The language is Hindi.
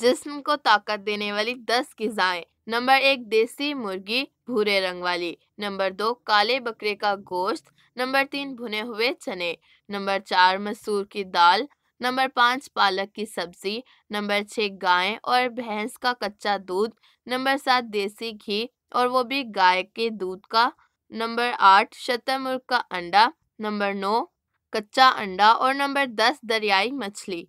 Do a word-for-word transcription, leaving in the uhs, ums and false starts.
जिस्म को ताकत देने वाली दस ग़िज़ाएं। नंबर एक, देसी मुर्गी भूरे रंग वाली। नंबर दो, काले बकरे का गोश्त। नंबर तीन, भुने हुए चने। नंबर चार, मसूर की दाल। नंबर पाँच, पालक की सब्जी। नंबर छः, गाय और भैंस का कच्चा दूध। नंबर सात, देसी घी और वो भी गाय के दूध का। नंबर आठ, शतुरमुर्ग का अंडा। नंबर नौ, कच्चा अंडा। और नंबर दस, दरियाई मछली।